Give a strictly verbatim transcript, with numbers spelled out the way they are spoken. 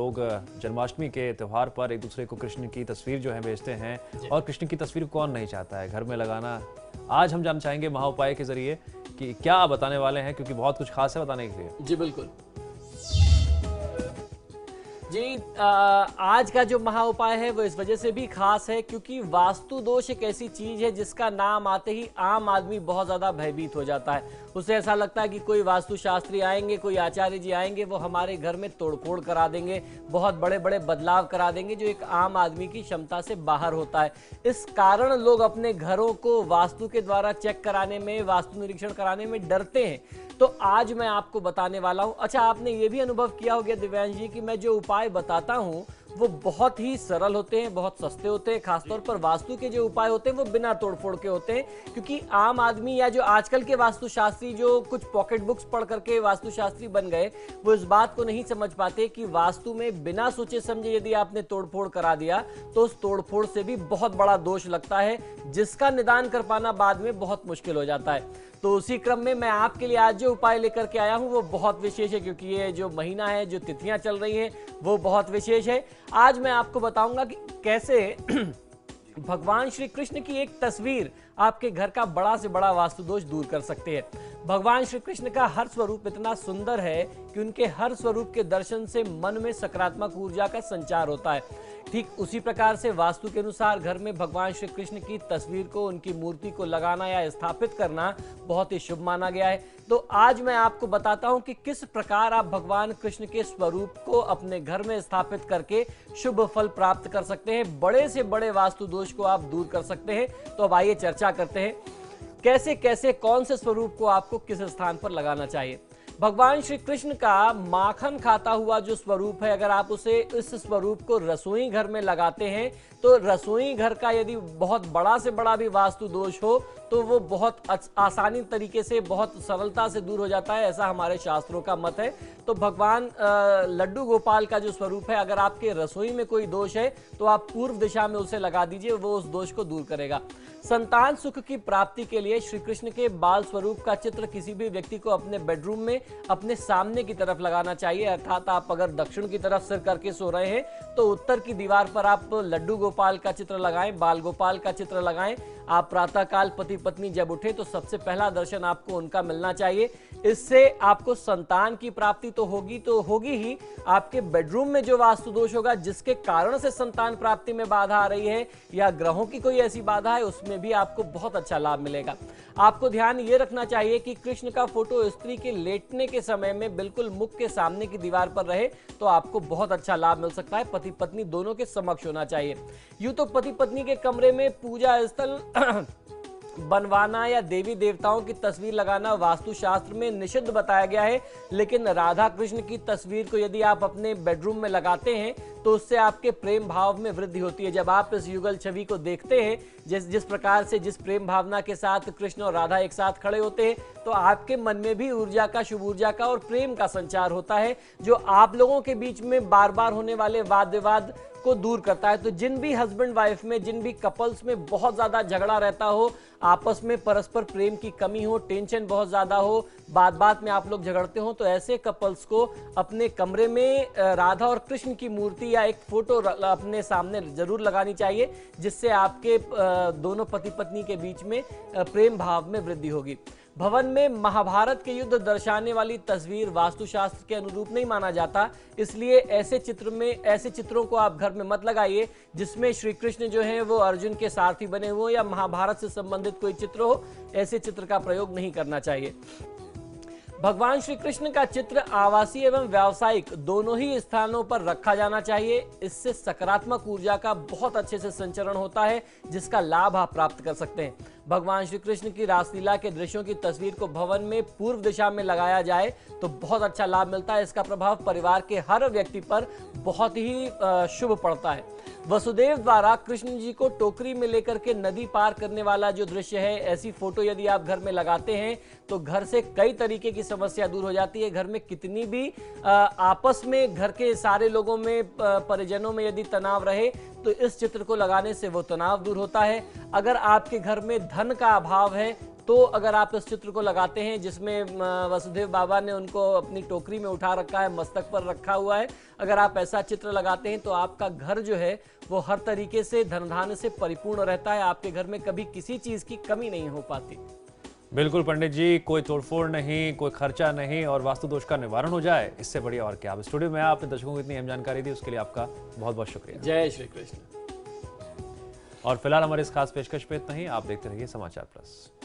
लोग जन्माष्टमी के त्यौहार पर एक दूसरे को कृष्ण की तस्वीर जो है भेजते हैं, और कृष्ण की तस्वीर कौन नहीं चाहता है घर में लगाना। आज हम जानना चाहेंगे महा उपाय के जरिए कि क्या आप बताने वाले हैं, क्योंकि बहुत कुछ खास है बताने के लिए। जी बिल्कुल जी, आ, आज का जो महा उपाय है वो इस वजह से भी खास है क्योंकि वास्तु दोष एक ऐसी चीज है जिसका नाम आते ही आम आदमी बहुत ज़्यादा भयभीत हो जाता है। उसे ऐसा लगता है कि कोई वास्तुशास्त्री आएंगे, कोई आचार्य जी आएंगे, वो हमारे घर में तोड़फोड़ करा देंगे, बहुत बड़े बड़े बदलाव करा देंगे जो एक आम आदमी की क्षमता से बाहर होता है। इस कारण लोग अपने घरों को वास्तु के द्वारा चेक कराने में, वास्तु निरीक्षण कराने में डरते हैं। तो आज मैं आपको बताने वाला हूँ। अच्छा, आपने ये भी अनुभव किया होगा दिव्यांश जी कि मैं जो उपाय बताता हूँ वो बहुत ही सरल होते हैं, बहुत सस्ते होते हैं। खासतौर पर वास्तु के जो उपाय होते हैं वो बिना तोड़फोड़ के होते हैं, क्योंकि आम आदमी या जो आजकल के वास्तुशास्त्री जो कुछ पॉकेट बुक्स पढ़ करके वास्तुशास्त्री बन गए, वो इस बात को नहीं समझ पाते कि वास्तु में बिना सोचे समझे यदि आपने तोड़फोड़ करा दिया तो उस तोड़फोड़ से भी बहुत बड़ा दोष लगता है, जिसका निदान कर पाना बाद में बहुत मुश्किल हो जाता है। तो उसी क्रम में मैं आपके लिए आज जो उपाय लेकर के आया हूँ वो बहुत विशेष है, क्योंकि ये जो महीना है, जो तिथियां चल रही हैं, वो बहुत विशेष है। आज मैं आपको बताऊंगा कि कैसे भगवान श्री कृष्ण की एक तस्वीर आपके घर का बड़ा से बड़ा वास्तु दोष दूर कर सकते हैं। भगवान श्री कृष्ण का हर स्वरूप इतना सुंदर है कि उनके हर स्वरूप के दर्शन से मन में सकारात्मक ऊर्जा का संचार होता है। ठीक उसी प्रकार से वास्तु के अनुसार घर में भगवान श्री कृष्ण की तस्वीर को, उनकी मूर्ति को लगाना या स्थापित करना बहुत ही शुभ माना गया है। तो आज मैं आपको बताता हूं कि किस प्रकार आप भगवान कृष्ण के स्वरूप को अपने घर में स्थापित करके शुभ फल प्राप्त कर सकते हैं, बड़े से बड़े वास्तु दोष को आप दूर कर सकते हैं। तो अब आइए चर्चा करते हैं कैसे कैसे, कौन से स्वरूप को आपको किस स्थान पर लगाना चाहिए। भगवान श्री कृष्ण का माखन खाता हुआ जो स्वरूप है, अगर आप उसे, इस स्वरूप को रसोई घर में लगाते हैं तो रसोई घर का यदि बहुत बड़ा से बड़ा भी वास्तु दोष हो तो वो बहुत आसानी तरीके से, बहुत सरलता से दूर हो जाता है, ऐसा हमारे शास्त्रों का मत है। तो भगवान लड्डू गोपाल का जो स्वरूप है, अगर आपके रसोई में कोई दोष है तो आप पूर्व दिशा में उसे लगा दीजिए, वो उस दोष को दूर करेगा। संतान सुख की प्राप्ति के लिए श्री कृष्ण के बाल स्वरूप का चित्र किसी भी व्यक्ति को अपने बेडरूम में अपने सामने की तरफ लगाना चाहिए। अर्थात आप अगर दक्षिण की तरफ सिर करके सो रहे हैं तो उत्तर की दीवार पर आप लड्डू गोपाल का चित्र लगाएं, बाल गोपाल का चित्र लगाएं। आप प्रातःकाल पति पत्नी जब उठे तो सबसे पहला दर्शन आपको उनका मिलना चाहिए। इससे आपको संतान की प्राप्ति तो होगी तो होगी ही, आपके बेडरूम में जो वास्तु दोष होगा जिसके कारण से संतान प्राप्ति में बाधा आ रही है या ग्रहों की कोई ऐसी बाधा है, उसमें भी आपको बहुत अच्छा लाभ मिलेगा। आपको ध्यान ये रखना चाहिए कि कृष्ण का फोटो स्त्री के लेटने के समय में बिल्कुल मुख के सामने की दीवार पर रहे तो आपको बहुत अच्छा लाभ मिल सकता है। पति पत्नी दोनों के समक्ष होना चाहिए। यूं तो पति पत्नी के कमरे में पूजा स्थल बनवाना या देवी देवताओं की तस्वीर लगाना वास्तुशास्त्र में निषिद्ध बताया गया है, लेकिन राधा कृष्ण की तस्वीर को यदि आप अपने बेडरूम में लगाते हैं तो उससे आपके प्रेम भाव में वृद्धि होती है। जब आप इस युगल छवि को देखते हैं, जिस जिस प्रकार से, जिस प्रेम भावना के साथ कृष्ण और राधा एक साथ खड़े होते हैं, तो आपके मन में भी ऊर्जा का, शुभ ऊर्जा का और प्रेम का संचार होता है, जो आप लोगों के बीच में बार बार होने वाले वाद विवाद को दूर करता है। तो जिन भी हस्बैंड वाइफ में, जिन भी कपल्स में बहुत ज्यादा झगड़ा रहता हो, आपस में परस्पर प्रेम की कमी हो, टेंशन बहुत ज्यादा हो, बात बात में आप लोग झगड़ते हो, तो ऐसे कपल्स को अपने कमरे में राधा और कृष्ण की मूर्ति या एक फोटो अपने सामने जरूर लगानी चाहिए, जिससे आपके दोनों पति पत्नी के बीच में प्रेम भाव में वृद्धि होगी। भवन में महाभारत के युद्ध दर्शाने वाली तस्वीर वास्तुशास्त्र के अनुरूप नहीं माना जाता, इसलिए ऐसे चित्र में, ऐसे चित्रों को आप घर में मत लगाइए जिसमें श्री कृष्ण जो है वो अर्जुन के सारथी बने हुए या महाभारत से संबंधित कोई चित्र हो, ऐसे चित्र का प्रयोग नहीं करना चाहिए। भगवान श्री कृष्ण का चित्र आवासीय एवं व्यावसायिक दोनों ही स्थानों पर रखा जाना चाहिए। इससे सकारात्मक ऊर्जा का बहुत अच्छे से संचरण होता है, जिसका लाभ आप प्राप्त कर सकते हैं। भगवान श्री कृष्ण की रासलीला के दृश्यों की तस्वीर को भवन में पूर्व दिशा में लगाया जाए तो बहुत अच्छा लाभ मिलता है। इसका प्रभाव परिवार के हर व्यक्ति पर बहुत ही शुभ पड़ता है। वसुदेव द्वारा कृष्ण जी को टोकरी में लेकर के नदी पार करने वाला जो दृश्य है, ऐसी फोटो यदि आप घर में लगाते हैं तो घर से कई तरीके की समस्या दूर हो जाती है। घर में कितनी भी आपस में, घर के सारे लोगों में, परिजनों में यदि तनाव रहे तो इस चित्र को लगाने से वो तनाव दूर होता है। अगर आपके घर में धन का अभाव है तो अगर आप इस चित्र को लगाते हैं जिसमें वसुदेव बाबा ने उनको अपनी टोकरी में उठा रखा है, मस्तक पर रखा हुआ है, अगर आप ऐसा चित्र लगाते हैं तो आपका घर जो है वो हर तरीके से धनधान्य से परिपूर्ण रहता है। आपके घर में कभी किसी चीज़ की कमी नहीं हो पाती। बिल्कुल पंडित जी, कोई तोड़फोड़ नहीं, कोई खर्चा नहीं और वास्तु दोष का निवारण हो जाए, इससे बढ़िया और क्या। आप स्टूडियो में आपने दर्शकों को इतनी अहम जानकारी दी, उसके लिए आपका बहुत बहुत शुक्रिया। जय श्री कृष्ण। और फिलहाल हमारे इस खास पेशकश पे इतना ही। आप देखते रहिए समाचार प्लस।